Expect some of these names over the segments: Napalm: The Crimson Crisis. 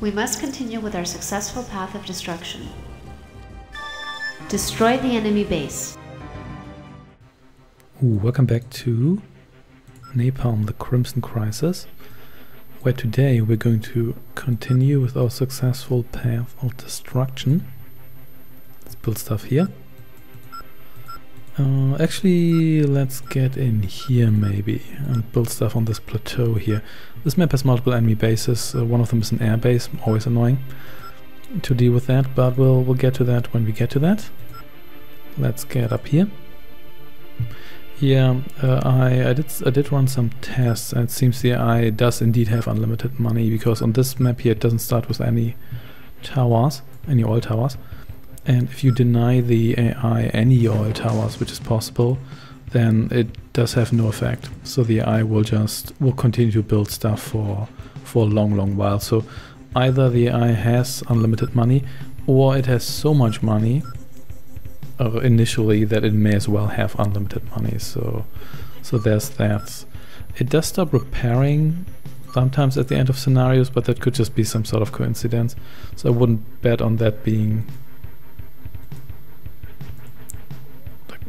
We must continue with our successful path of destruction. Destroy the enemy base. Ooh, welcome back to Napalm: The Crimson Crisis, where today we're going to continue with our successful path of destruction. Let's build stuff here. Actually, let's get in here maybe and build stuff on this plateau here. This map has multiple enemy bases. One of them is an air base, always annoying to deal with that, but we'll get to that when we get to that. Let's get up here. Yeah, I did run some tests, and it seems the AI does indeed have unlimited money, because on this map here it doesn't start with any towers, any oil towers. And if you deny the AI any oil towers, which is possible, then it does have no effect. So the AI will continue to build stuff for a long while. So either the AI has unlimited money, or it has so much money initially that it may as well have unlimited money. So there's that. It does stop repairing sometimes at the end of scenarios, but that could just be some sort of coincidence. So I wouldn't bet on that being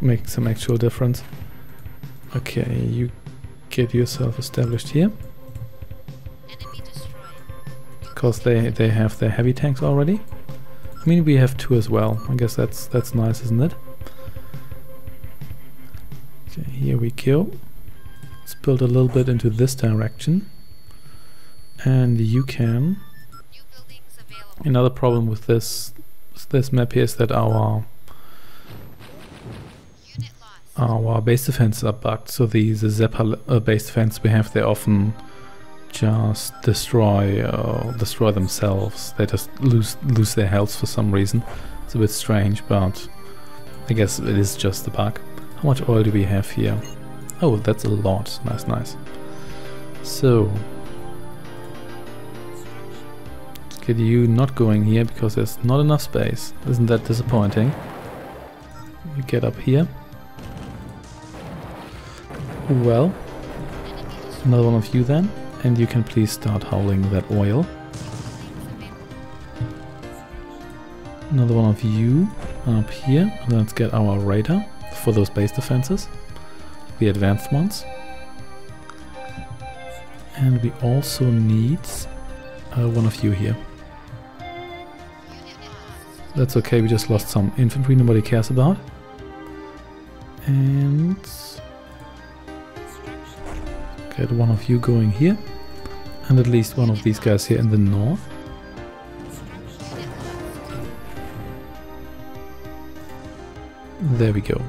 make some actual difference. Okay, you get yourself established here, because they have their heavy tanks already. I mean, we have two as well. I guess that's nice, isn't it? Okay, here we go. Let's build a little bit into this direction, and you can. Another problem with this map here is that our base defenses are bugged, so the Zeppa base defense we have, they often just destroy themselves. They just lose their health for some reason. It's a bit strange, but I guess it is just a bug. How much oil do we have here? Oh, that's a lot. Nice. So, get you not going here, because there's not enough space. Isn't that disappointing? You get up here. Well, another one of you then, and you can please start hauling that oil. Another one of you up here. Let's get our radar for those base defenses, the advanced ones. And we also need one of you here. That's okay, we just lost some infantry nobody cares about. And get one of you going here, and at least one of these guys here in the north. There we go.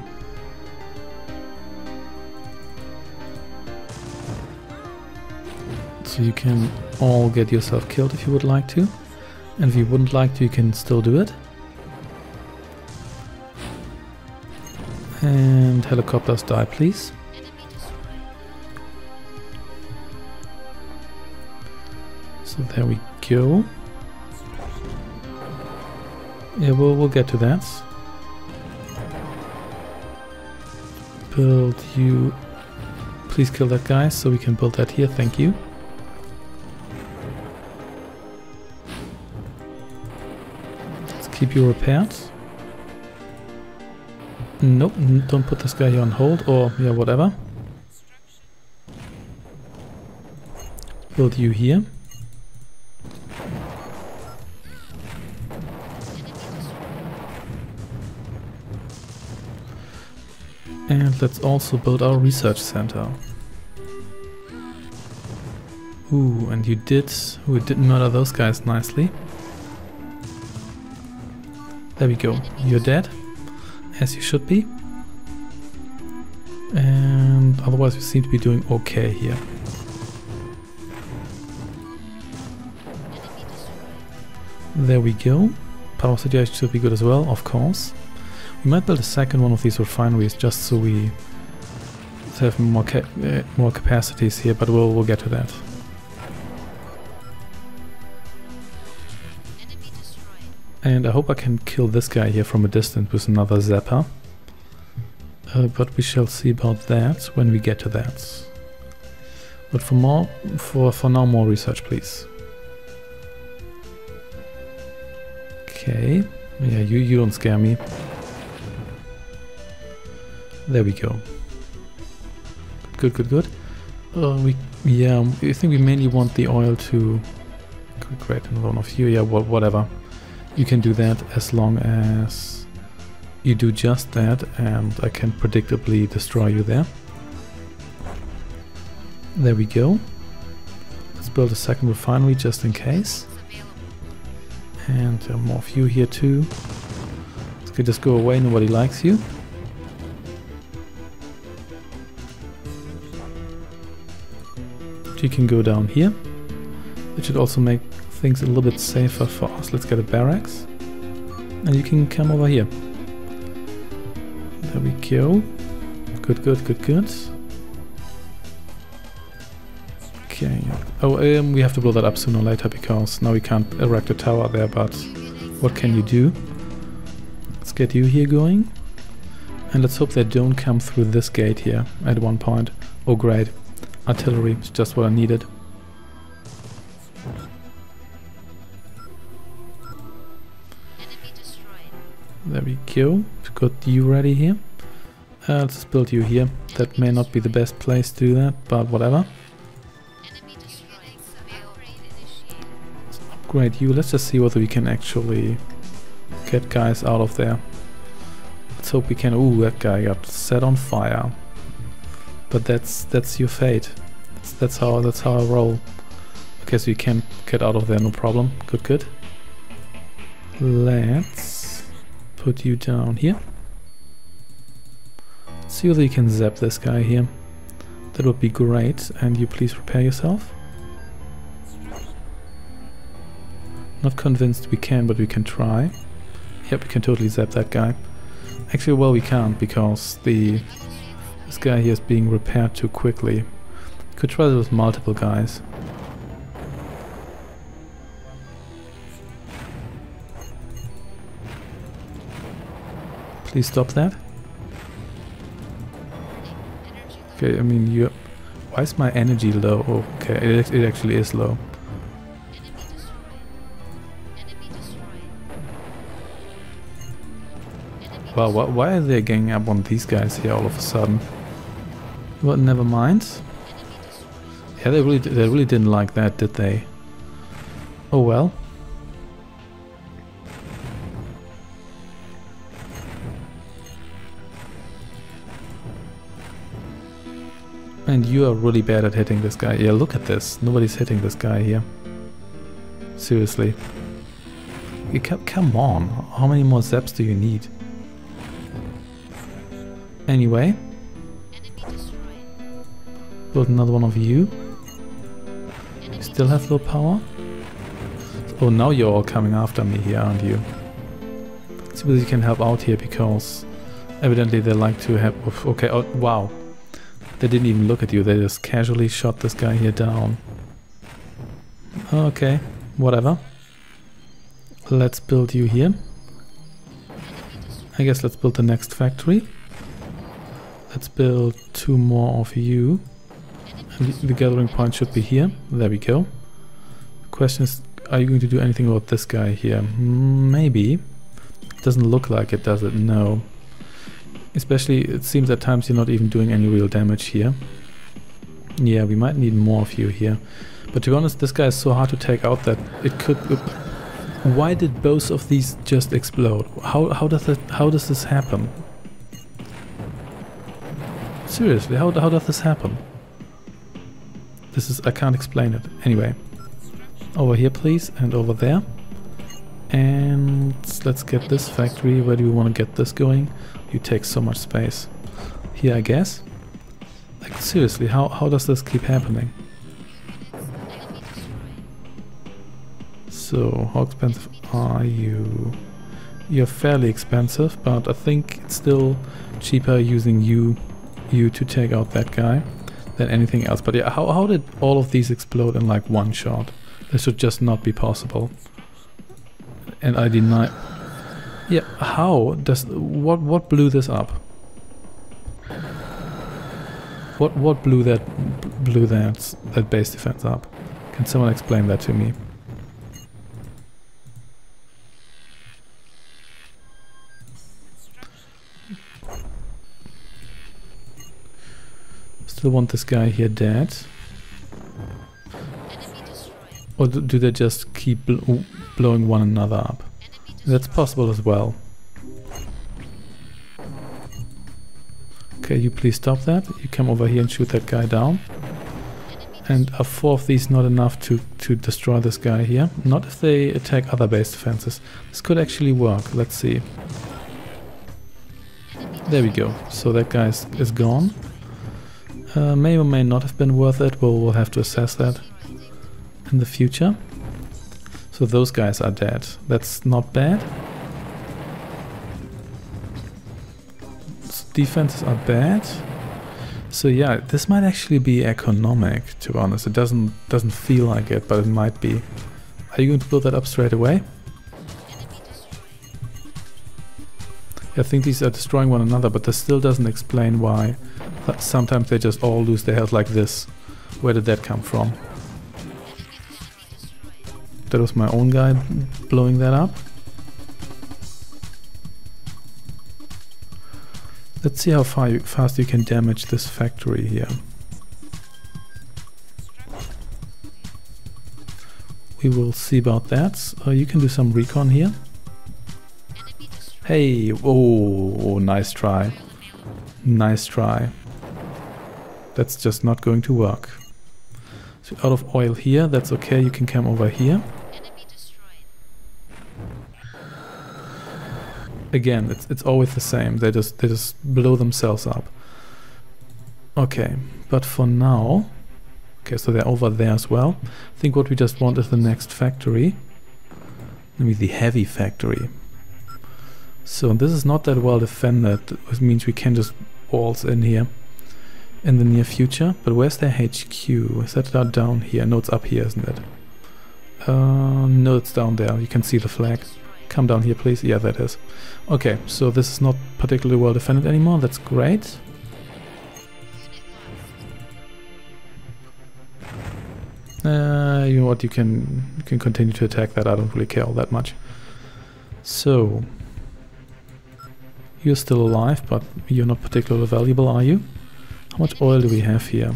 So you can all get yourself killed if you would like to, and if you wouldn't like to, you can still do it. And helicopters, die please. So there we go. Yeah, we'll get to that. Build you. Please kill that guy so we can build that here. Thank you. Let's keep you repaired. Nope, don't put this guy here on hold, or yeah, whatever. Build you here. And let's also build our research center. Ooh, and you did. We did murder those guys nicely. There we go. You're dead, as you should be. And otherwise, we seem to be doing okay here. There we go. Power situation should be good as well, of course. We might build a second one of these refineries just so we have more capacities here, but we'll get to that. And I hope I can kill this guy here from a distance with another Zapper. But we shall see about that when we get to that. But for now, more research, please. Okay. Yeah, you don't scare me. There we go. Good, good, good. I think we mainly want the oil to... Great, and one of you. Yeah, whatever. You can do that as long as you do just that, and I can predictably destroy you there. There we go. Let's build a second refinery just in case. And more of you here too. Let's just go away, nobody likes you. You can go down here. It should also make things a little bit safer for us. Let's get a barracks. And you can come over here. There we go. Good, good, good, good. Okay. Oh, we have to blow that up sooner or later because now we can't erect a tower there, but what can you do? Let's get you here going. And let's hope they don't come through this gate here at one point. Oh, great. Artillery is just what I needed. There we go. We've got you ready here. Let's just build you here. That may not be the best place to do that, but whatever. Let's upgrade you. Let's just see whether we can actually get guys out of there. Let's hope we can. Ooh, that guy got set on fire. But that's your fate. That's how I roll. Okay, so you can get out of there, no problem. Good, good. Let's put you down here. Let's see whether you can zap this guy here. That would be great. And you please repair yourself. Not convinced we can, but we can try. Yep, we can totally zap that guy. Actually, well, we can't because this guy here is being repaired too quickly. Could try this with multiple guys. Please stop that. Okay, I mean, you... Why is my energy low? Oh, okay, it actually is low. Wow, why are they ganging up on these guys here all of a sudden? Well, never mind. Yeah, they really didn't like that, did they? Oh well. And you are really bad at hitting this guy. Yeah, look at this. Nobody's hitting this guy here. Seriously. You come on. How many more zaps do you need? Anyway. Build another one of you. You still have low power? Oh, now you're all coming after me here, aren't you? Let's see whether you can help out here, because evidently they like to have... Okay, oh, wow. They didn't even look at you, they just casually shot this guy here down. Okay, whatever. Let's build you here. I guess let's build the next factory. Let's build two more of you. And the gathering point should be here. There we go. The question is, are you going to do anything about this guy here? Maybe. Doesn't look like it, does it? No. Especially, it seems at times you're not even doing any real damage here. Yeah, we might need more of you here. But to be honest, this guy is so hard to take out that it could... Why did both of these just explode? How does this happen? Seriously, how does this happen? This is... I can't explain it. Anyway. Over here, please. And over there. And let's get this factory. Where do we want to get this going? You take so much space. Here, I guess. Like, seriously, how does this keep happening? So, how expensive are you? You're fairly expensive, but I think it's still cheaper using you to take out that guy than anything else. But yeah, how did all of these explode in like one shot? This should just not be possible. And I deny... Yeah, how does... What blew this up? What blew that base defense up? Can someone explain that to me? Still want this guy here dead. Or do they just keep blowing one another up? That's possible as well. Okay, you please stop that. You come over here and shoot that guy down. And are four of these not enough to destroy this guy here? Not if they attack other base defenses. This could actually work. Let's see. There we go. So that guy is gone. May or may not have been worth it. We'll have to assess that in the future. So those guys are dead. That's not bad. Defenses are bad. So yeah, this might actually be economic, to be honest. It doesn't feel like it, but it might be. Are you going to build that up straight away? I think these are destroying one another, but this still doesn't explain why sometimes they just all lose their health like this. Where did that come from? That was my own guy blowing that up. Let's see how fast you can damage this factory here. We will see about that. You can do some recon here. Hey, oh, nice try. Nice try. That's just not going to work. So out of oil here, that's okay, you can come over here. Again, it's always the same. They just blow themselves up. Okay, but for now, okay, so they're over there as well. I think what we just want is the next factory. Maybe the heavy factory. So this is not that well defended, which means we can just waltz in here in the near future. But where's their HQ? Is that down here? No, it's up here, isn't it? No, it's down there. You can see the flag. Come down here, please. Yeah, that is. Okay, so this is not particularly well defended anymore. That's great. You know what? You can continue to attack that. I don't really care all that much. So you're still alive, but you're not particularly valuable, are you? How much oil do we have here?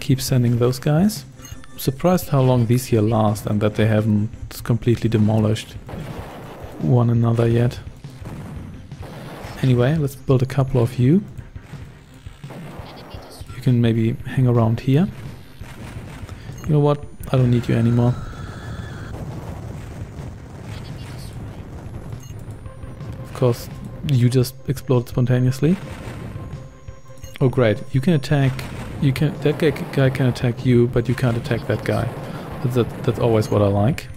Keep sending those guys. I'm surprised how long these here last and that they haven't completely demolished one another yet. Anyway, let's build a couple of you. You can maybe hang around here. You know what? I don't need you anymore. Of course, you just exploded spontaneously. Oh great, you can attack. You can, that guy can attack you, but you can't attack that guy. That's always what I like.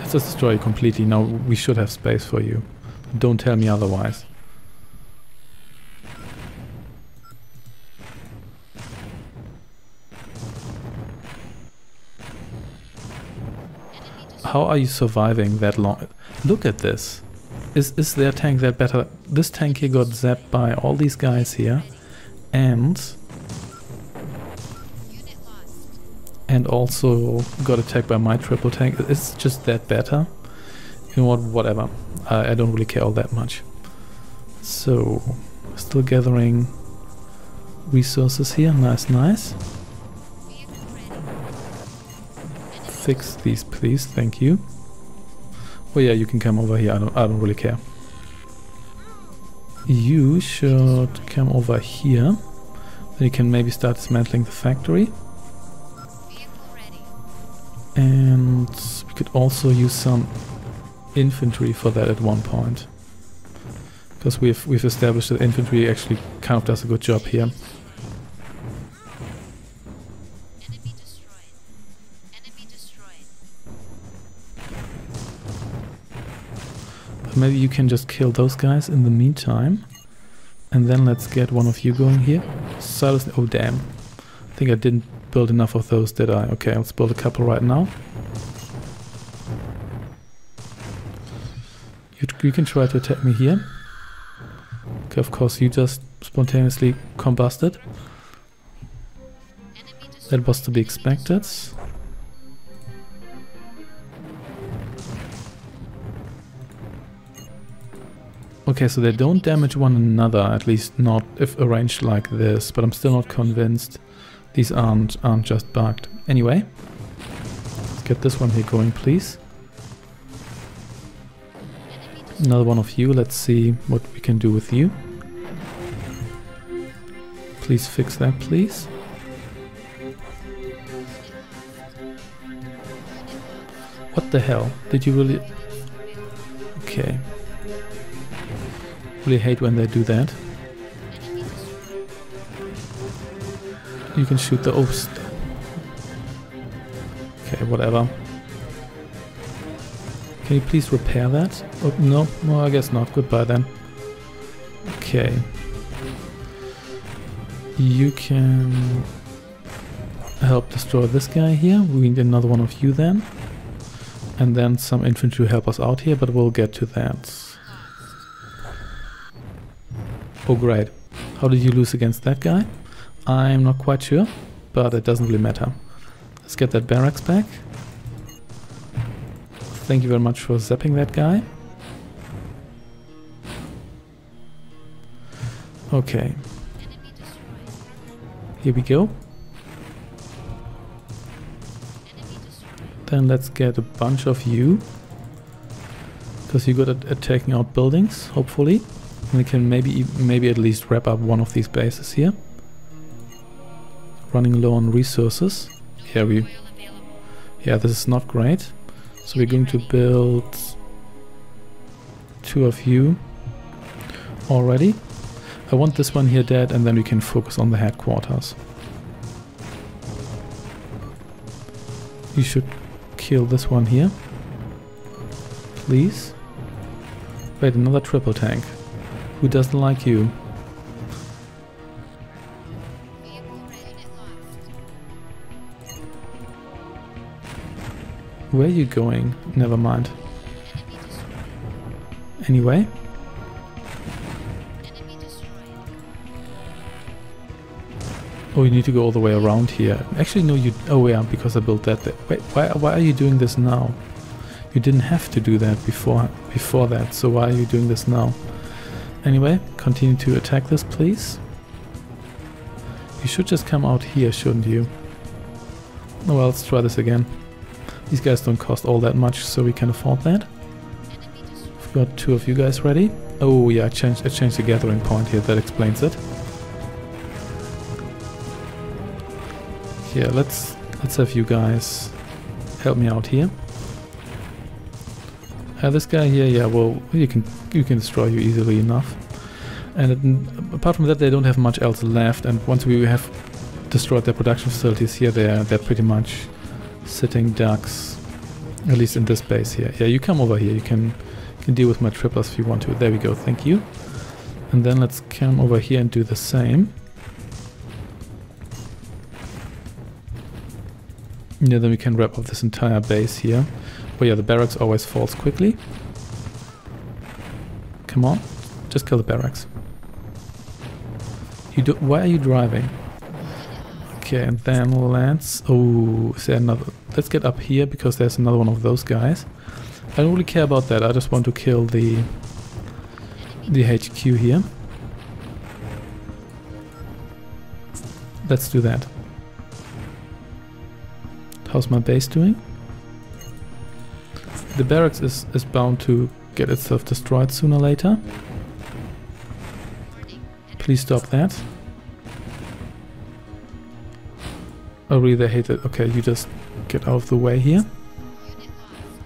Let's just destroy you completely. Now we should have space for you. Don't tell me otherwise. How are you surviving that long? Look at this. Is their tank that better? This tank here got zapped by all these guys here. And also got attacked by my triple tank. It's just that better. You know what? Whatever. I don't really care all that much. So, still gathering resources here. Nice, nice. Fix these, please. Thank you. Oh yeah, you can come over here. I don't really care. You should come over here. Then you can maybe start dismantling the factory. And we could also use some infantry for that at one point. Because we've established that infantry actually kind of does a good job here. Maybe you can just kill those guys in the meantime. And then let's get one of you going here. Silas, oh damn. I think I didn't build enough of those, did I? Okay, let's build a couple right now. You can try to attack me here. Okay, of course you just spontaneously combusted. That was to be expected. Okay, so they don't damage one another, at least not if arranged like this, but I'm still not convinced these aren't just bugged. Anyway, let's get this one here going, please. Another one of you, let's see what we can do with you. Please fix that, please. What the hell? Did you really... Okay. Really hate when they do that. You can shoot the oops. Okay, whatever. Can you please repair that? Oh, no, well, I guess not. Goodbye then. Okay. You can help destroy this guy here. We need another one of you then. And then some infantry help us out here, but we'll get to that. Oh great. How did you lose against that guy? I'm not quite sure, but it doesn't really matter. Let's get that barracks back. Thank you very much for zapping that guy. Okay. Here we go. Then let's get a bunch of you. Because you're good at taking out buildings, hopefully. We can maybe at least wrap up one of these bases here. Running low on resources. Yeah, this is not great. So we're going to build two of you already. I want this one here dead, and then we can focus on the headquarters. You should kill this one here, please. Wait, another triple tank. Who doesn't like you? Where are you going? Never mind. Anyway. Oh, you need to go all the way around here. Actually, no, you... Oh, yeah, because I built that there. Wait, why are you doing this now? You didn't have to do that before that, so why are you doing this now? Anyway, continue to attack this, please. You should just come out here, shouldn't you? Oh well, let's try this again. These guys don't cost all that much, so we can afford that. We've got two of you guys ready. Oh yeah, I changed the gathering point here, that explains it. Yeah, let's have you guys help me out here. This guy here, yeah, well, you can destroy you easily enough. And apart from that, they don't have much else left. And once we have destroyed their production facilities here, they're pretty much sitting ducks, at least in this base here. Yeah, you come over here. You can deal with my triplers if you want to. There we go. Thank you. And then let's come over here and do the same. Yeah, then we can wrap up this entire base here. Oh yeah, the barracks always falls quickly. Come on, just kill the barracks. Why are you driving? Okay, and then let's... Oh, is there another... Let's get up here because there's another one of those guys. I don't really care about that, I just want to kill the HQ here. Let's do that. How's my base doing? The barracks is bound to get itself destroyed sooner or later. Please stop that. I really hate it. Okay, you just get out of the way here.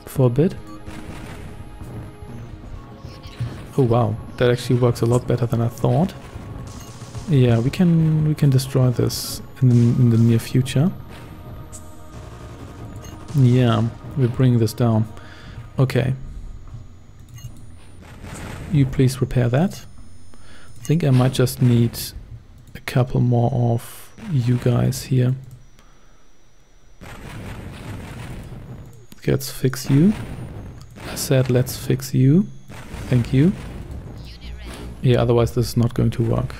For a bit. Oh wow, that actually works a lot better than I thought. Yeah, we can destroy this in the near future. Yeah, we're bringing this down. Okay. You please repair that. I think I might just need a couple more of you guys here. Okay, let's fix you. I said let's fix you. Thank you. Yeah, otherwise this is not going to work.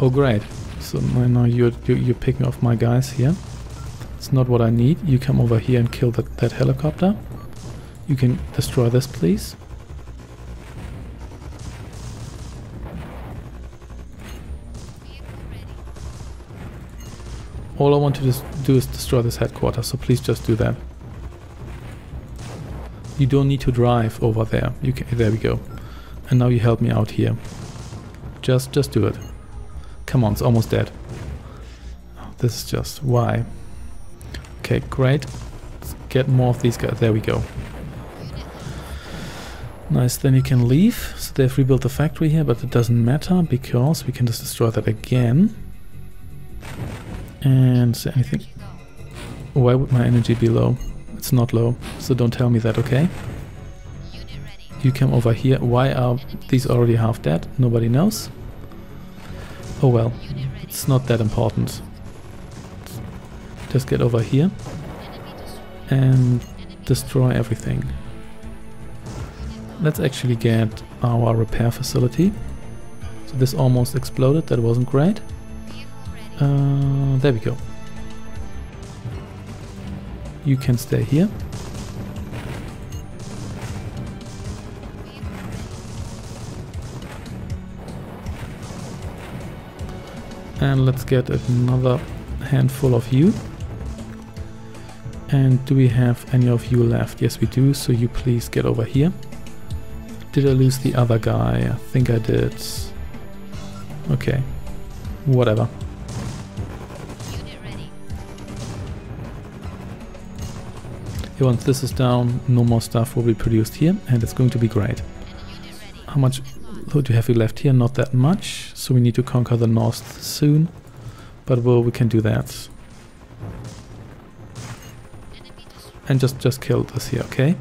Oh great. So now you're picking off my guys here. It's not what I need. You come over here and kill that helicopter. You can destroy this, please. All I want to just do is destroy this headquarters, so please just do that. You don't need to drive over there. You can, there we go. And now you help me out here. Just do it. Come on, it's almost dead. Oh, this is just... why? Okay, great. Let's get more of these guys. There we go. Nice, then you can leave. So they've rebuilt the factory here, but it doesn't matter because we can just destroy that again. And is there anything? Why would my energy be low? It's not low, so don't tell me that, okay? You come over here. Why are these already half dead? Nobody knows. Oh well, it's not that important. Just get over here and destroy everything. Let's actually get our repair facility. So this almost exploded, that wasn't great. There we go. You can stay here. And let's get another handful of you. And do we have any of you left? Yes, we do, so you please get over here. Did I lose the other guy? I think I did. Okay, whatever. Okay, once this is down, no more stuff will be produced here, and it's going to be great. How much loot do you have left here? Not that much, so we need to conquer the north soon. But well, we can do that. And just kill this here, okay?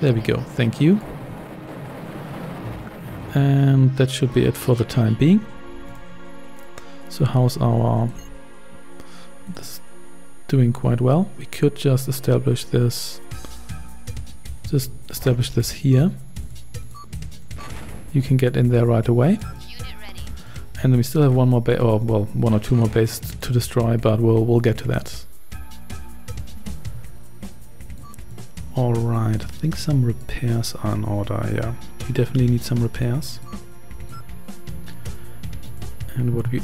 There we go, thank you. And that should be it for the time being. So how's our... this is doing quite well. We could just establish this... just establish this here. You can get in there right away. And then we still have one more base, or well, one or two more bases to destroy, but we'll get to that. Alright, I think some repairs are in order, yeah. We definitely need some repairs. And what we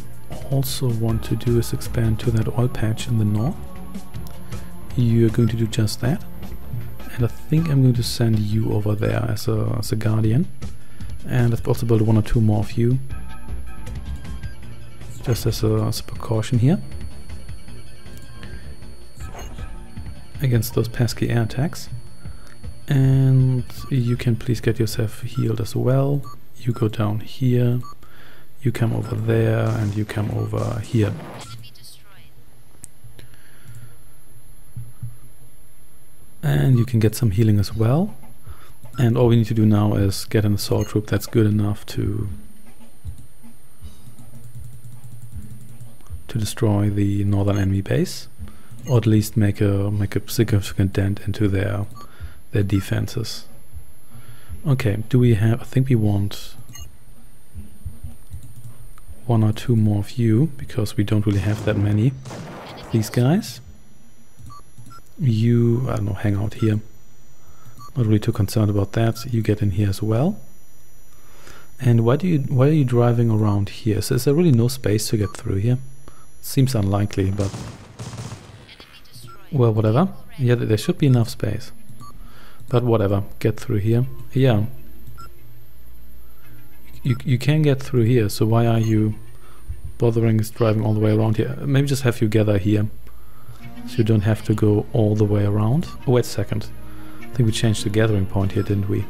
also want to do is expand to that oil patch in the north. You're going to do just that. And I think I'm going to send you over there as a guardian. And I've also built one or two more of you. Just as a precaution here. Against those pesky air attacks. And you can please get yourself healed as well. You go down here, you come over there, and you come over here. And you can get some healing as well. And all we need to do now is get an assault troop that's good enough to destroy the northern enemy base, or at least make a significant dent into their defenses. Okay, do we have... I think we want one or two more of you, because we don't really have that many. These guys. You, I don't know, hang out here. Not really too concerned about that. You get in here as well. And why are you driving around here? So is there really no space to get through here? Seems unlikely, but... well, whatever. Yeah, there should be enough space. But whatever, get through here. Yeah. You can get through here, so why are you bothering driving all the way around here? Maybe just have you gather here, so you don't have to go all the way around. Oh, wait a second. I think we changed the gathering point here, didn't we?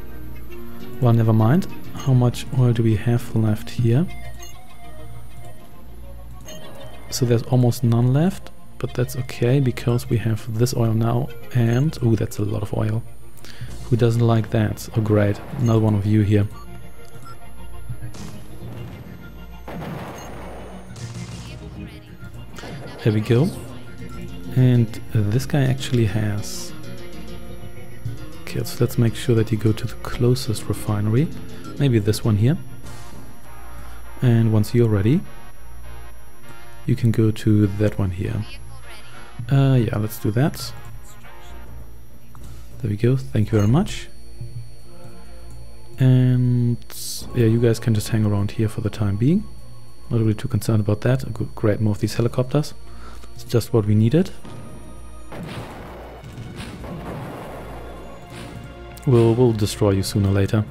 Well, never mind. How much oil do we have left here? So there's almost none left. But that's okay, because we have this oil now, and... ooh, that's a lot of oil. Who doesn't like that? Oh great, another one of you here. There we go. And this guy actually has... okay, so let's make sure that you go to the closest refinery. Maybe this one here. And once you're ready, you can go to that one here. Yeah, let's do that. There we go, thank you very much. And yeah, you guys can just hang around here for the time being. Not really too concerned about that. I could grab more of these helicopters. It's just what we needed. We'll destroy you sooner or later.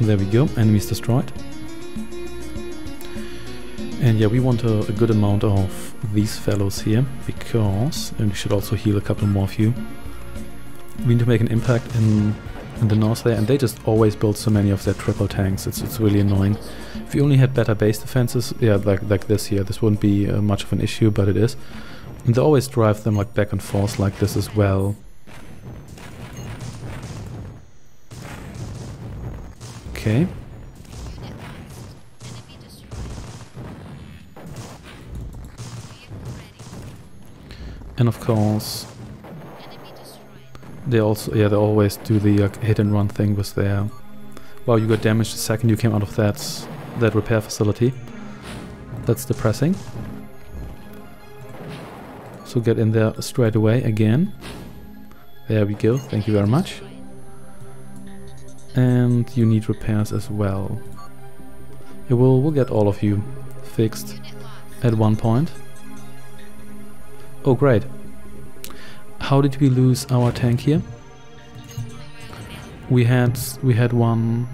There we go, enemies destroyed. And yeah, we want a good amount of these fellows here, because, and we should also heal a couple more of you. We need to make an impact in the north there, and they just always build so many of their triple tanks. It's really annoying. If you only had better base defenses, yeah, like this here, this wouldn't be much of an issue, but it is. And they always drive them like back and forth like this as well. Okay. And of course, they also, yeah, they always do the hit and run thing with their. Wow, you got damaged the second you came out of that repair facility. That's depressing. So get in there straight away again. There we go. Thank you very much. And you need repairs as well. Yeah, we'll get all of you fixed at one point. Oh great. How did we lose our tank here? We had one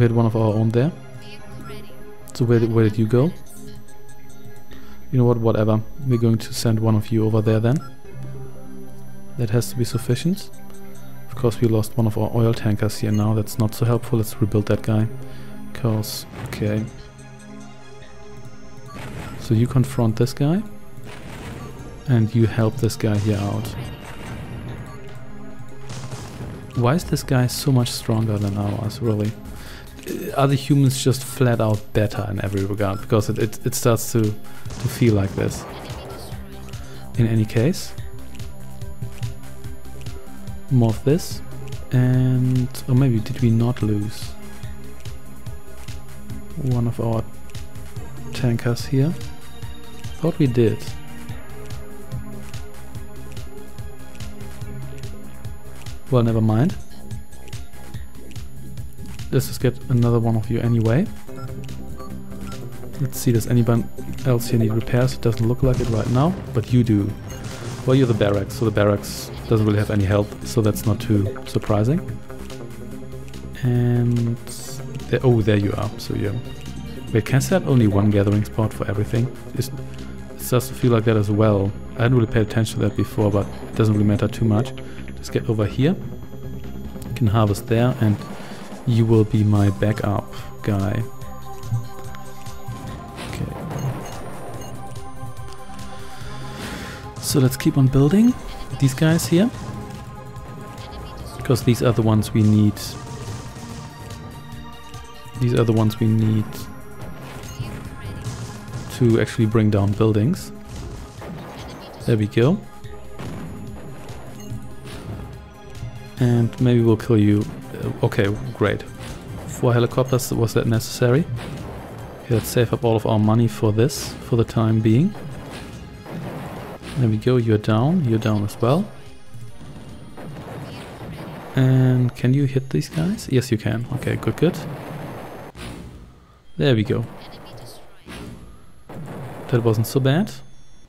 of our own there. So where did you go? You know what, whatever. We're going to send one of you over there then. That has to be sufficient. Of course we lost one of our oil tankers here now, that's not so helpful. Let's rebuild that guy. Cause, okay. So you confront this guy. And you help this guy here out. Why is this guy so much stronger than ours, really? Are the humans just flat out better in every regard? Because it starts to feel like this. In any case. More of this. And... or maybe did we not lose one of our tankers here? Thought we did. Well, never mind. Let's just get another one of you anyway. Let's see, does anyone else here need repairs? It doesn't look like it right now, but you do. Well, you're the barracks, so the barracks doesn't really have any health, so that's not too surprising. And... there, oh, there you are, so yeah. Wait, can I set only one gathering spot for everything? It starts to feel like that as well. I hadn't really paid attention to that before, but it doesn't really matter too much. Let's get over here, you can harvest there, and you will be my backup guy. Okay. So let's keep on building these guys here, because these are the ones we need. These are the ones we need to actually bring down buildings. There we go. And maybe we'll kill you. Okay, great. 4 helicopters, was that necessary? Okay, let's save up all of our money for this, for the time being. There we go, you're down as well. And can you hit these guys? Yes, you can. Okay, good, good. There we go. That wasn't so bad,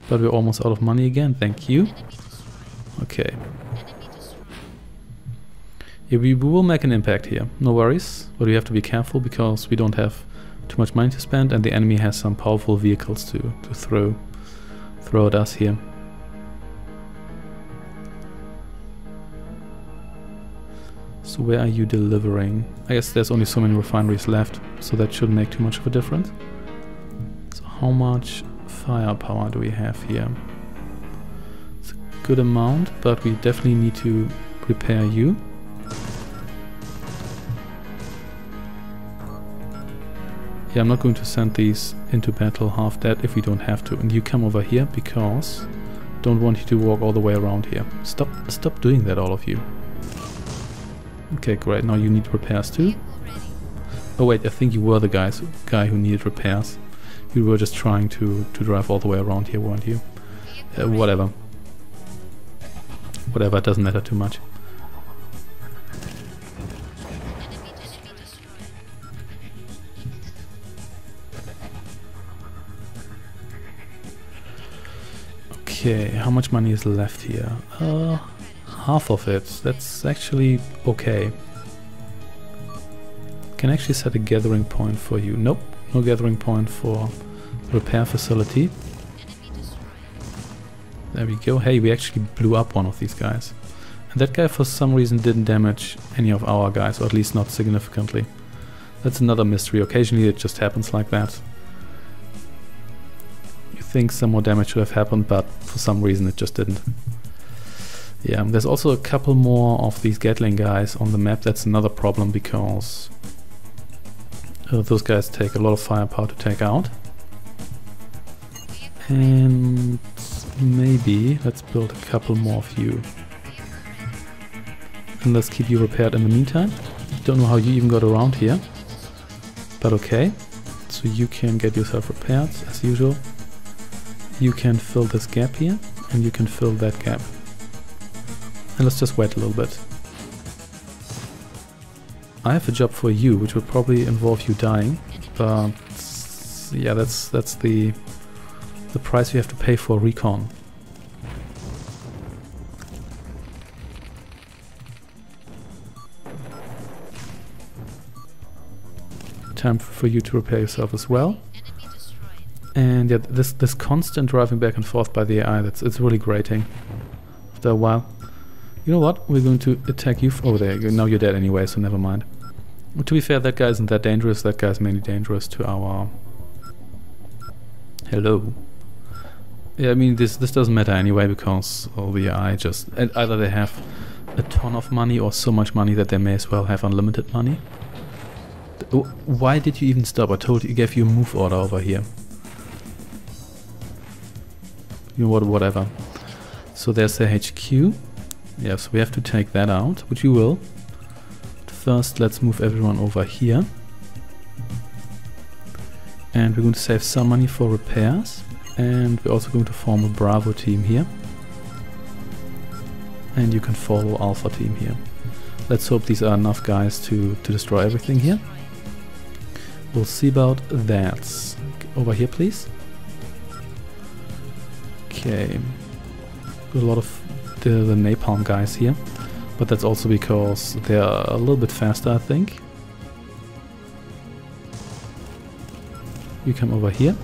but we're almost out of money again, thank you. Okay. Yeah, we will make an impact here, no worries, but we have to be careful because we don't have too much money to spend and the enemy has some powerful vehicles to throw at us here. So where are you delivering? I guess there's only so many refineries left, so that shouldn't make too much of a difference. So how much firepower do we have here? It's a good amount, but we definitely need to prepare you. Yeah, I'm not going to send these into battle half dead if we don't have to. And you come over here because don't want you to walk all the way around here. Stop doing that, all of you. Okay, great. Now you need repairs too. Oh wait, I think you were the guy who needed repairs. You were just trying to drive all the way around here, weren't you? Whatever. Whatever, it doesn't matter too much. Okay, how much money is left here? Half of it. That's actually okay. Can actually set a gathering point for you. Nope, no gathering point for repair facility. There we go. Hey, we actually blew up one of these guys. And that guy for some reason didn't damage any of our guys, or at least not significantly. That's another mystery. Occasionally it just happens like that. You think some more damage should have happened, but for some reason it just didn't. Yeah, there's also a couple more of these Gatling guys on the map. That's another problem because those guys take a lot of firepower to take out. And maybe let's build a couple more of you. And let's keep you repaired in the meantime. Don't know how you even got around here, but okay. So you can get yourself repaired as usual. You can fill this gap here, and you can fill that gap. And let's just wait a little bit. I have a job for you, which would probably involve you dying, but yeah, that's the price we have to pay for recon. Time for you to repair yourself as well. And yeah, this constant driving back and forth by the AI, it's really grating after a while. You know what, we're going to attack you. Oh, there you go. Now you're dead anyway, so never mind. But to be fair, that guy isn't that dangerous. That guy's mainly dangerous to our... Hello. Yeah, I mean, this doesn't matter anyway, because all the AI just... Either they have a ton of money or so much money that they may as well have unlimited money. Why did you even stop? I told you, I gave you a move order over here. You know what, whatever. So there's the HQ. Yeah, so we have to take that out, which we will. First, let's move everyone over here. And we're going to save some money for repairs. And we're also going to form a Bravo team here. And you can follow Alpha team here. Let's hope these are enough guys to destroy everything here. We'll see about that. Over here, please. Okay. A lot of the napalm guys here, but that's also because they're a little bit faster, I think. You come over here.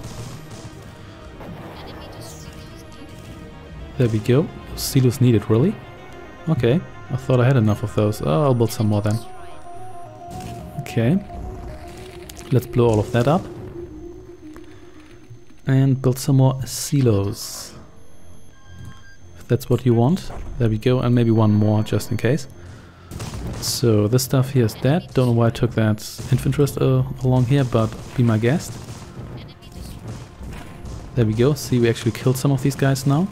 There we go. Silos needed, really? Okay, I thought I had enough of those. Oh, I'll build some more then. Okay. Let's blow all of that up. And build some more silos. If that's what you want. There we go. And maybe one more just in case. So this stuff here is dead. Don't know why I took that infantryist along here, but be my guest. There we go. See, we actually killed some of these guys now.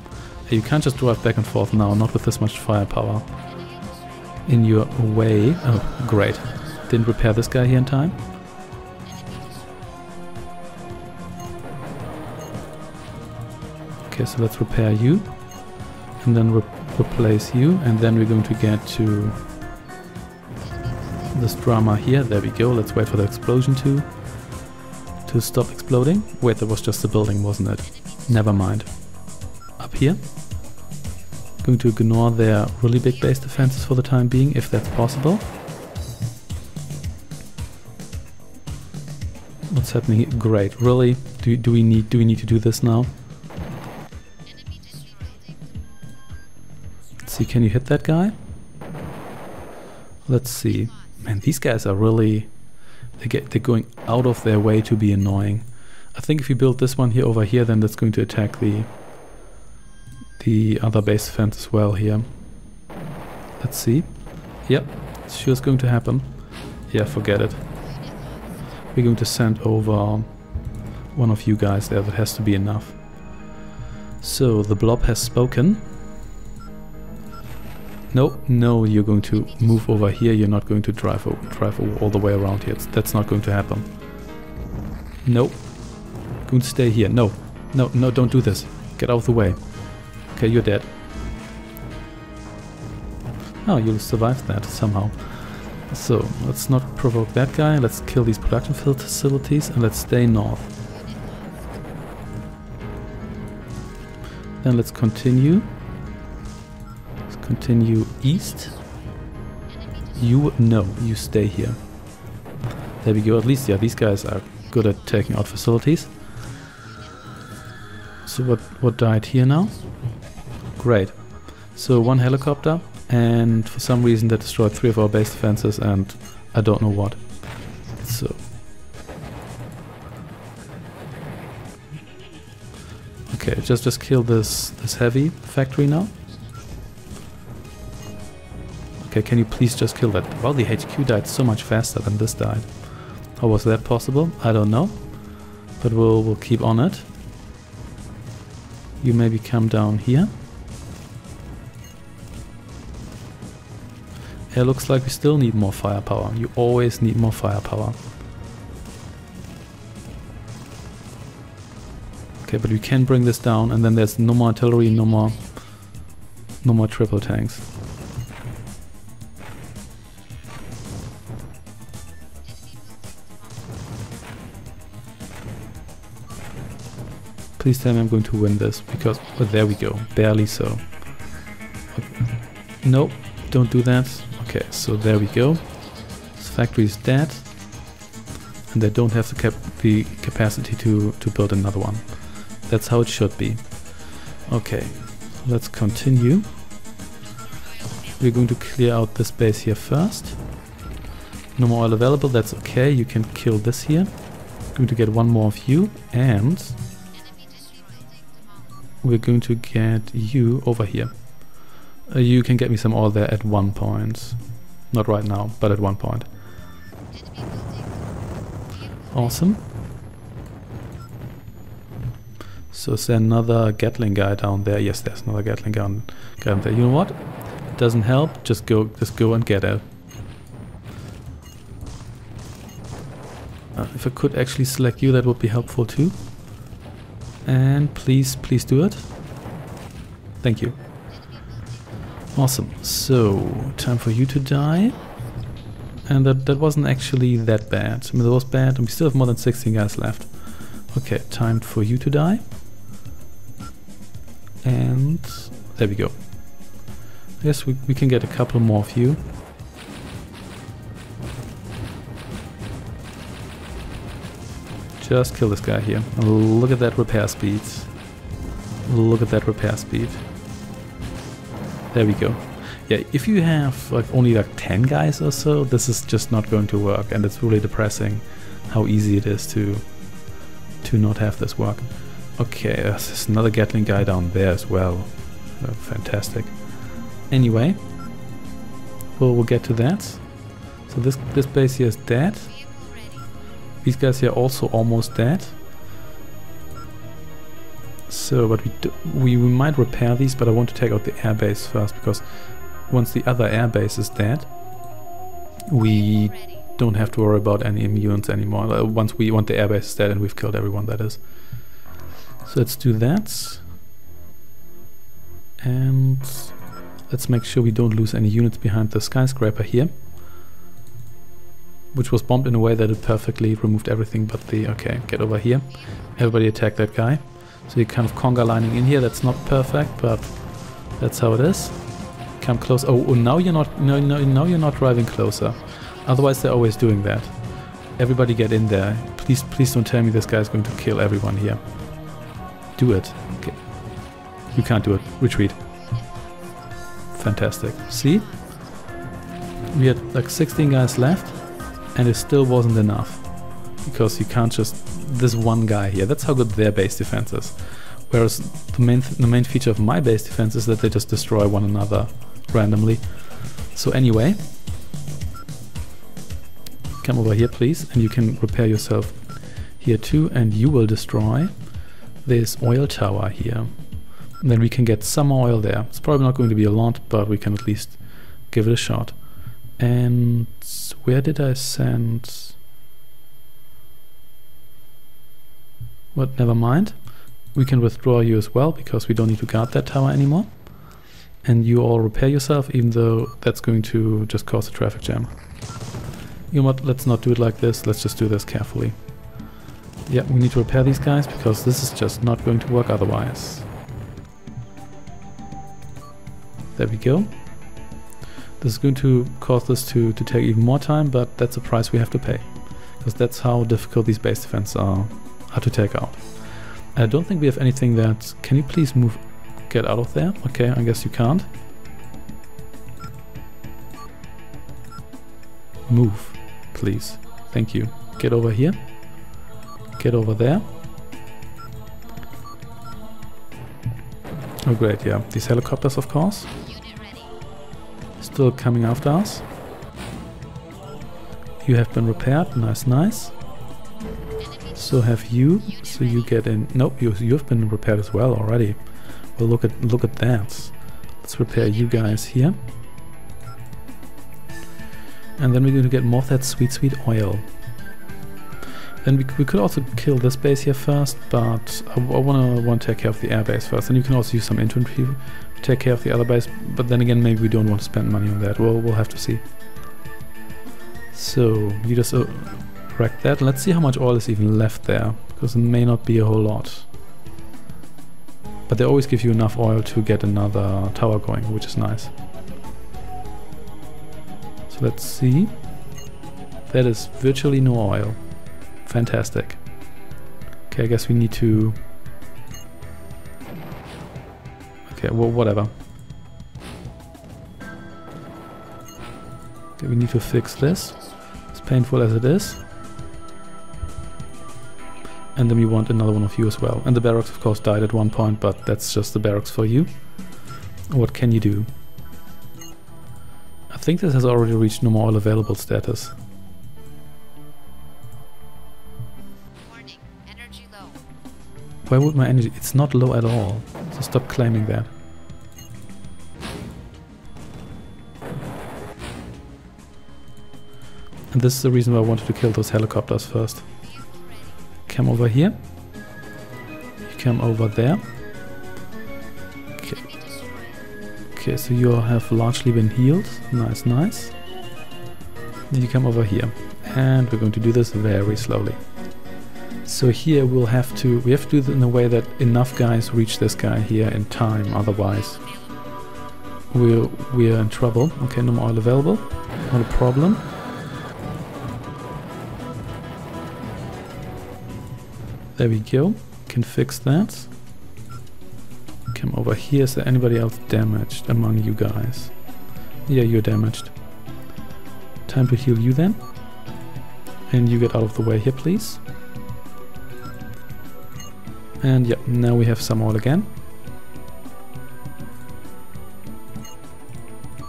You can't just drive back and forth now, not with this much firepower in your way. Oh, great. Didn't repair this guy here in time. Okay, so let's repair you, and then replace you, and then we're going to get to this drama here. There we go. Let's wait for the explosion to stop exploding. Wait, that was just the building, wasn't it? Never mind. Up here. Going to ignore their really big base defenses for the time being, if that's possible. What's happening here? Great. Really? Do we need to do this now? See, can you hit that guy? Let's see. Man, these guys are really... They're going out of their way to be annoying. I think if you build this one here over here, then that's going to attack the other base defense as well here. Let's see. Yep, sure is going to happen. Yeah, forget it. We're going to send over one of you guys there. That has to be enough. So, the blob has spoken. No, you're going to move over here. You're not going to drive all the way around here. That's not going to happen. No. Going to stay here. No, don't do this. Get out of the way. Okay, you're dead. Oh, you'll survive that somehow. So, let's not provoke that guy. Let's kill these production facilities and let's stay north. Then let's continue. Let's continue east. You stay here. There we go. At least, yeah, these guys are good at taking out facilities. So what died here now? Great. So one helicopter, and for some reason that destroyed 3 of our base defenses, and I don't know what. So okay, just kill this heavy factory now. Okay, can you please just kill that? Well, the HQ died so much faster than this died. How was that possible? I don't know, but we'll keep on it. You maybe come down here. It looks like we still need more firepower. You always need more firepower. Okay, but we can bring this down, and then there's no more artillery, no more triple tanks. Please tell me I'm going to win this, because oh, there we go, barely so. Nope, don't do that. Okay, so there we go. This factory is dead, and they don't have the capacity to build another one. That's how it should be. Okay, let's continue. We're going to clear out this base here first. No more oil available, that's okay. You can kill this here. I'm going to get one more of you, and we're going to get you over here. You can get me some oil there at one point. Not right now, but at one point. Awesome. So is there another Gatling guy down there? Yes, there's another Gatling gun guy down there. You know what? Doesn't help. Just go and get it. If I could actually select you, that would be helpful too. And please do it. Thank you. Awesome, so time for you to die. And that wasn't actually that bad. I mean, that was bad, and we still have more than 16 guys left. Okay, time for you to die. And there we go. Yes, we can get a couple more of you. Just kill this guy here. Look at that repair speed. Look at that repair speed. There we go. Yeah, if you have like only like 10 guys or so, this is just not going to work, and it's really depressing how easy it is to not have this work. Okay, there's another Gatling guy down there as well. Fantastic. Anyway, we'll get to that. So this base here is dead. These guys here are also almost dead. So, but we might repair these, but I want to take out the airbase first, because once the other airbase is dead, we don't have to worry about any mutants anymore. Once the airbase is dead and we've killed everyone, that is. So let's do that. And let's make sure we don't lose any units behind the skyscraper here, which was bombed in a way that it perfectly removed everything but the... Okay, get over here. Everybody attack that guy. So you're kind of conga lining in here. That's not perfect, but that's how it is. Come close. Oh, now you're not. No, you're not driving closer. Otherwise, they're always doing that. Everybody get in there. Please don't tell me this guy's going to kill everyone here. Do it. Okay. You can't do it. Retreat. Fantastic. See? We had like 16 guys left, and it still wasn't enough, because you can't just this one guy here. That's how good their base defense is. Whereas the main feature of my base defense is that they just destroy one another randomly. So anyway, come over here please, and you can repair yourself here too, and you will destroy this oil tower here. And then we can get some oil there. It's probably not going to be a lot, but we can at least give it a shot. And where did I send... But never mind, we can withdraw you as well, because we don't need to guard that tower anymore. And you all repair yourself, even though that's going to just cause a traffic jam. You know what, let's not do it like this, let's just do this carefully. Yeah, we need to repair these guys, because this is just not going to work otherwise. There we go. This is going to cause this to take even more time, but that's a price we have to pay, because that's how difficult these base defense are to take out. I don't think we have anything that... Can you please move... Get out of there? Okay, I guess you can't. Move, please. Thank you. Get over here. Get over there. Oh great, yeah. These helicopters, of course. Still coming after us. You have been repaired. Nice, nice. So have you. So you get in. Nope, you've been repaired as well already. Well, look at that. Let's repair you guys here. And then we're going to get more of that sweet, sweet oil. Then we could also kill this base here first, but I want to take care of the air base first. And you can also use some infantry to take care of the other base, but then again, maybe we don't want to spend money on that. We'll have to see. So, you just wreck that. Let's see how much oil is even left there, because it may not be a whole lot. But they always give you enough oil to get another tower going, which is nice. So let's see. That is virtually no oil. Fantastic. Okay, I guess we need to... Okay, well, whatever. Okay, we need to fix this, as painful as it is. And then we want another one of you as well. And the barracks, of course, died at one point, but that's just the barracks for you. What can you do? I think this has already reached no more oil available status. Warning, energy low. Where would my energy... It's not low at all, so stop claiming that. And this is the reason why I wanted to kill those helicopters first. Come over here. You come over there. Okay. Okay, so you have largely been healed. Nice, nice. Then you come over here. And we're going to do this very slowly. So here we'll have to... We have to do it in a way that enough guys reach this guy here in time. Otherwise, we're in trouble. Okay, no more oil available. Not a problem. There we go, can fix that. Come over here, is there anybody else damaged among you guys? Yeah, you're damaged. Time to heal you then. And you get out of the way here, please. And yeah, now we have some oil again.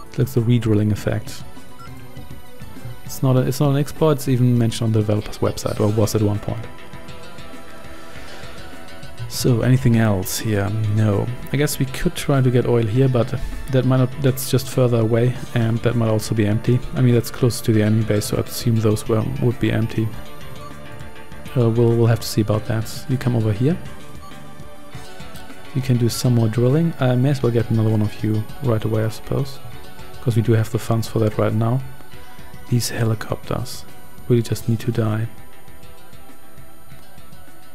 It's like the re-drilling effect. It's not an exploit, it's even mentioned on the developer's website, or was at one point. So anything else here? No. I guess we could try to get oil here, but that might not, that's just further away, and that might also be empty. I mean, that's close to the enemy base, so I'd assume those would be empty. We'll have to see about that. You come over here. You can do some more drilling. I may as well get another one of you right away, I suppose, because we do have the funds for that right now. These helicopters really just need to die.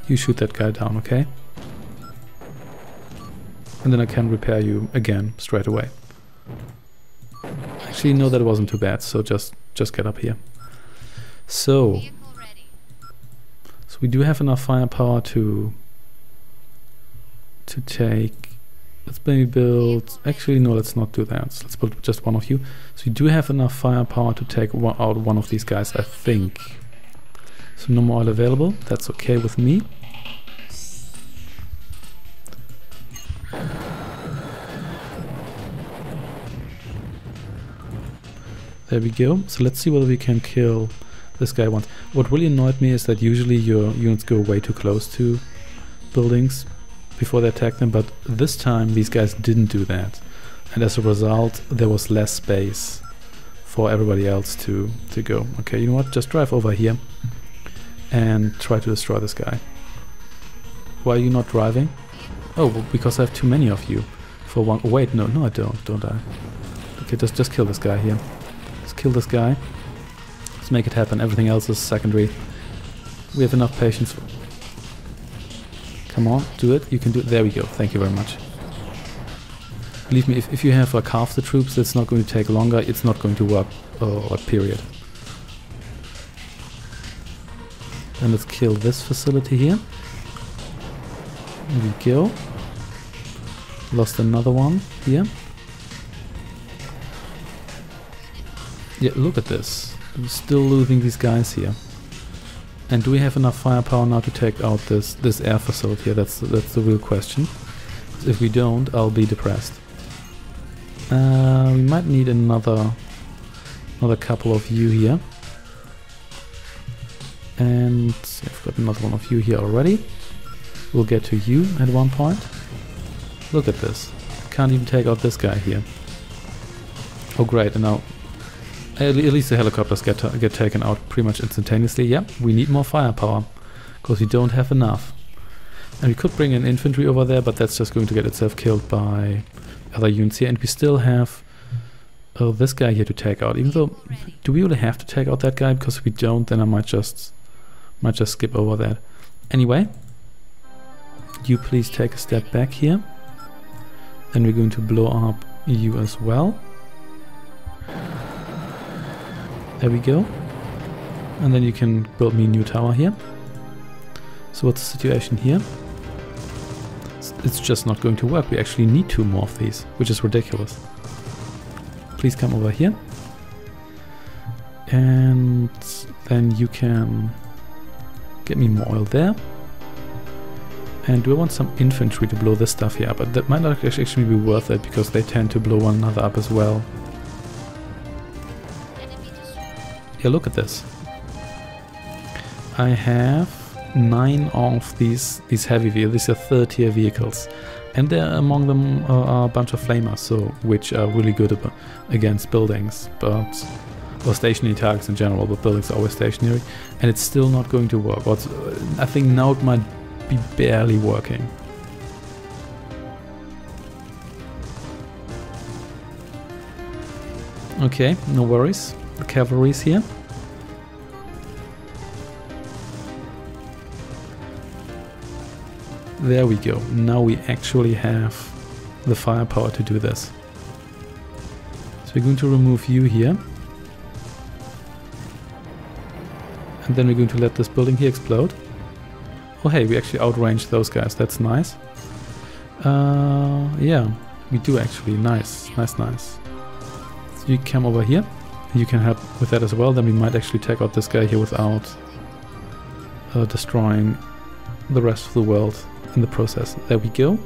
You shoot that guy down, okay? And then I can repair you again straight away. Actually, no, that wasn't too bad, so just get up here. So we do have enough firepower to take... Let's maybe build... Actually, no, let's not do that. Let's build just one of you. So we do have enough firepower to take out one of these guys, I think. So no more oil available. That's okay with me. There we go. So let's see whether we can kill this guy once. What really annoyed me is that usually your units go way too close to buildings before they attack them, but this time these guys didn't do that. And as a result, there was less space for everybody else to go. Okay, you know what? Just drive over here and try to destroy this guy. Why are you not driving? Oh, well, because I have too many of you. For one... Oh, wait, no, I don't I? Okay, just kill this guy here. Just kill this guy. Let's make it happen. Everything else is secondary. We have enough patience. Come on, do it. You can do it. There we go. Thank you very much. Believe me, if you have like half the troops, that's not going to take longer. It's not going to work, period. And let's kill this facility here. There we go. Lost another one here. Yeah, look at this. I'm still losing these guys here. And do we have enough firepower now to take out this air facility here? That's the real question. If we don't, I'll be depressed. We might need another couple of you here. And I've got another one of you here already. We'll get to you at one point. Look at this. Can't even take out this guy here. Oh great, and now at least the helicopters get taken out pretty much instantaneously. Yep, we need more firepower because we don't have enough. And we could bring in infantry over there, but that's just going to get itself killed by other units here. And we still have this guy here to take out. Even though, do we really have to take out that guy? Because if we don't, then I might just skip over that. Anyway, you please take a step back here. And we're going to blow up you as well. There we go. And then you can build me a new tower here. So what's the situation here? It's just not going to work. We actually need two more of these, which is ridiculous. Please come over here. And then you can get me more oil there. And do I want some infantry to blow this stuff here up? But that might not actually be worth it because they tend to blow one another up as well. Yeah, look at this. I have 9 of these heavy vehicles. These are third-tier vehicles, and there among them are a bunch of flamers, which are really good against buildings, or stationary targets in general. But buildings are always stationary, and it's still not going to work. I think now it might be barely working. Okay, no worries. The cavalry's here. There we go. Now we actually have the firepower to do this. So we're going to remove you here. And then we're going to let this building here explode. Oh hey, we actually outranged those guys. That's nice. Yeah, we do actually. Nice. So you come over here. You can help with that as well. Then we might actually take out this guy here without destroying the rest of the world in the process. There we go.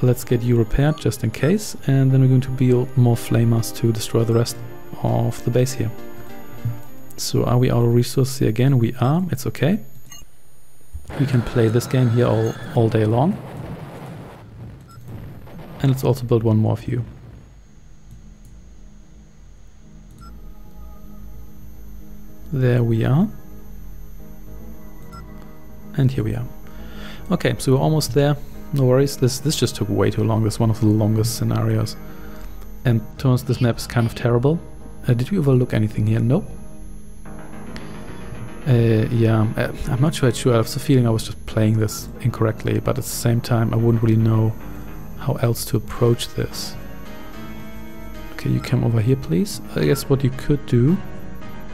Let's get you repaired just in case, and then we're going to build more flamers to destroy the rest of the base here. So are we out of resources here again? We are. It's okay. We can play this game here all day long. And let's also build one more of you. There we are. And here we are. Okay, so we're almost there. No worries. This just took way too long. This is one of the longest scenarios. And turns this map is kind of terrible. Did we overlook anything here? Nope. Yeah, I'm not sure. I have the feeling I was just playing this incorrectly, but at the same time I wouldn't really know how else to approach this. Okay, you come over here, please. I guess what you could do,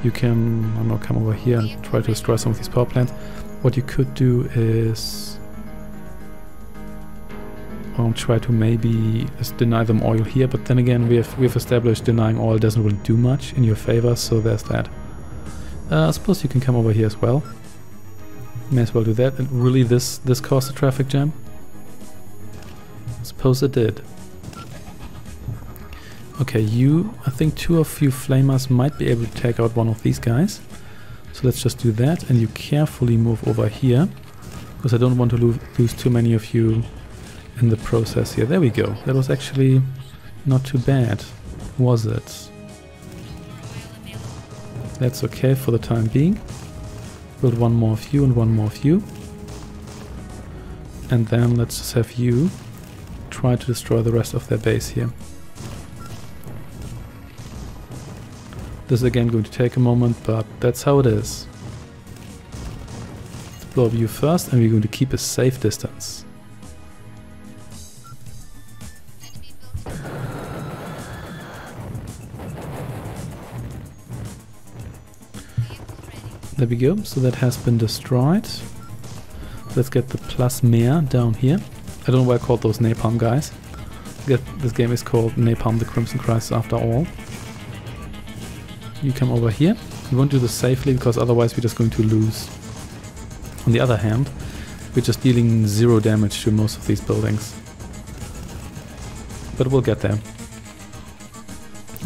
you can, I don't know, come over here and try to destroy some of these power plants. What you could do is try to maybe just deny them oil here, but then again we've established denying oil doesn't really do much in your favor, so there's that. I suppose you can come over here as well. May as well do that. And really this caused a traffic jam? I suppose it did. Okay, I think two of you flamers might be able to take out one of these guys. So let's just do that, and you carefully move over here, because I don't want to lose too many of you in the process here. There we go. That was actually not too bad, was it? That's okay for the time being. Build one more of you and one more of you. And then let's just have you try to destroy the rest of their base here. This is again going to take a moment, but that's how it is. Let's blow up you first, and we're going to keep a safe distance. There we go. So that has been destroyed. Let's get the plasmare down here. I don't know why I called those napalm guys. This game is called Napalm: The Crimson Crisis after all. You come over here. We won't do this safely because otherwise we're just going to lose. On the other hand, we're just dealing 0 damage to most of these buildings. But we'll get there.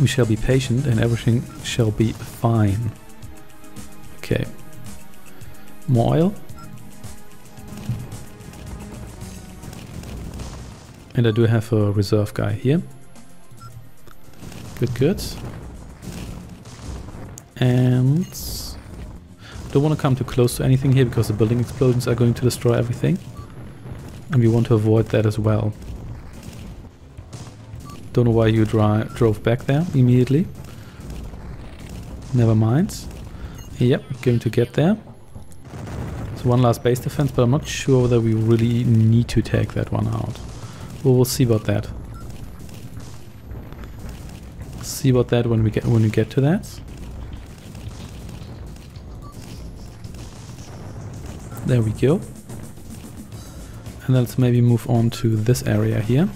We shall be patient and everything shall be fine. Okay. More oil. And I do have a reserve guy here. Good, good. And don't want to come too close to anything here because the building explosions are going to destroy everything. And we want to avoid that as well. Don't know why you drove back there immediately. Never mind. Yep, going to get there. So one last base defense, but I'm not sure whether we really need to take that one out. We'll see about that. See about that when we get to that. There we go. And let's maybe move on to this area here.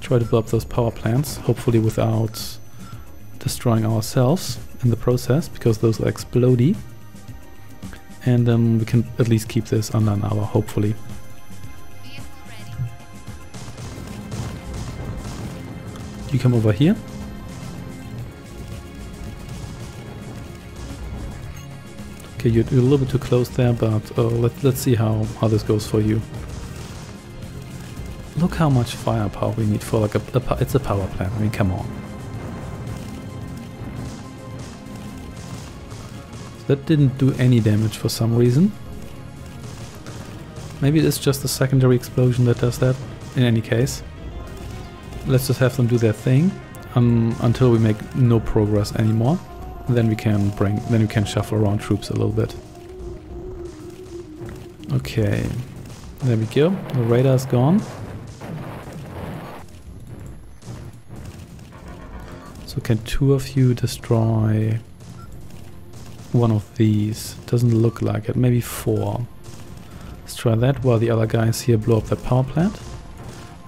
Try to blow up those power plants, hopefully without destroying ourselves in the process, because those are explodey. And then we can at least keep this under an hour, hopefully. You come over here. Okay, you're a little bit too close there, but let's see how this goes for you. Look how much firepower we need for like it's a power plant. I mean, come on. That didn't do any damage for some reason. Maybe it's just the secondary explosion that does that. In any case, let's just have them do their thing until we make no progress anymore. Then we can shuffle around troops a little bit. Okay, there we go. The radar's gone. So can 2 of you destroy one of these? Doesn't look like it. Maybe 4. Let's try that while the other guys here blow up their power plant.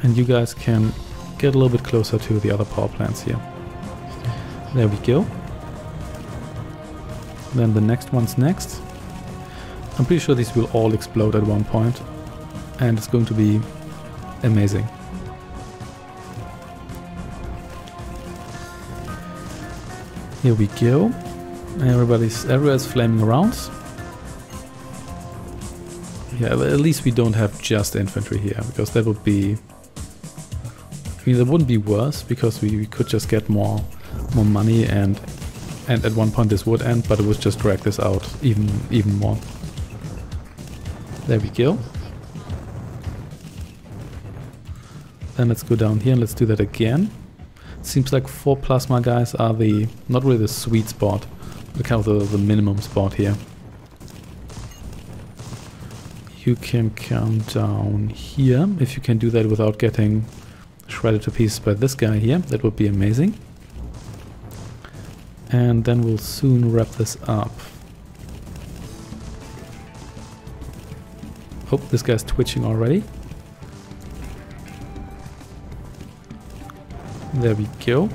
And you guys can get a little bit closer to the other power plants here. There we go. Then the next one's next. I'm pretty sure these will all explode at one point. And it's going to be amazing. Here we go. Everybody's flaming around. Yeah, at least we don't have just infantry here, because that would be... I mean, that wouldn't be worse, because we could just get more money, and at one point this would end, but it would just drag this out even more. There we go. Then let's go down here and let's do that again. Seems like 4 plasma guys are the, not really the sweet spot, but kind of the minimum spot here. You can come down here, if you can do that without getting shredded to pieces by this guy here, that would be amazing. And then we'll soon wrap this up. Oh, this guy's twitching already. There we go.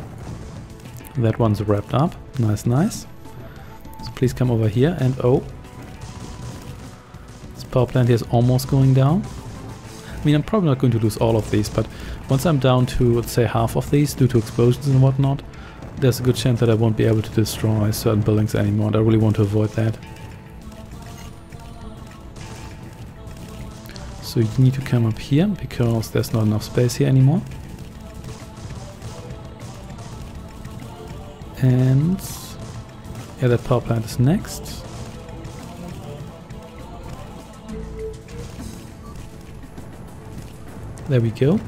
That one's wrapped up. Nice, nice. So please come over here and oh. This power plant here is almost going down. I mean, I'm probably not going to lose all of these, but once I'm down to, let's say, half of these due to explosions and whatnot, there's a good chance that I won't be able to destroy certain buildings anymore, and I really want to avoid that. So you need to come up here because there's not enough space here anymore. And yeah, that power plant is next. There we go.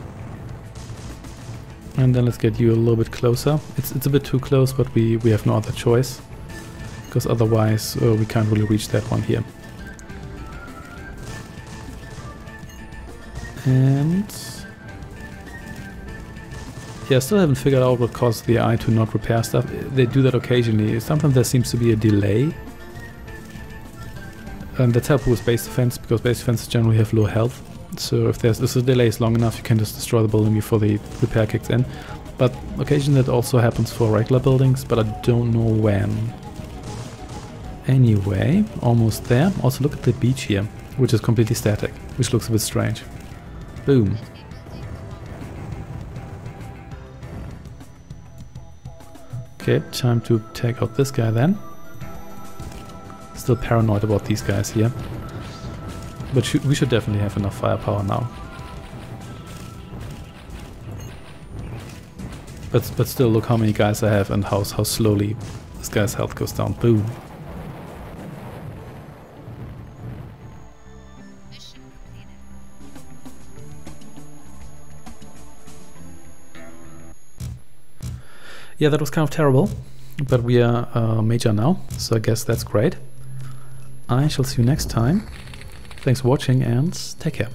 And then let's get you a little bit closer. It's a bit too close, but we have no other choice, because otherwise we can't really reach that one here. And yeah, I still haven't figured out what caused the AI to not repair stuff. They do that occasionally. Sometimes there seems to be a delay. That's helpful with base defense, because base defenses generally have low health. So if the delay is long enough, you can just destroy the building before the repair kicks in. But occasionally that also happens for regular buildings, but I don't know when. Anyway, almost there. Also look at the beach here, which is completely static, which looks a bit strange. Boom. Okay, time to take out this guy then. Still paranoid about these guys here. But we should definitely have enough firepower now. But still, look how many guys I have and how slowly this guy's health goes down. Boom. Yeah, that was kind of terrible, but we are major now, so I guess that's great. I shall see you next time. Thanks for watching and take care.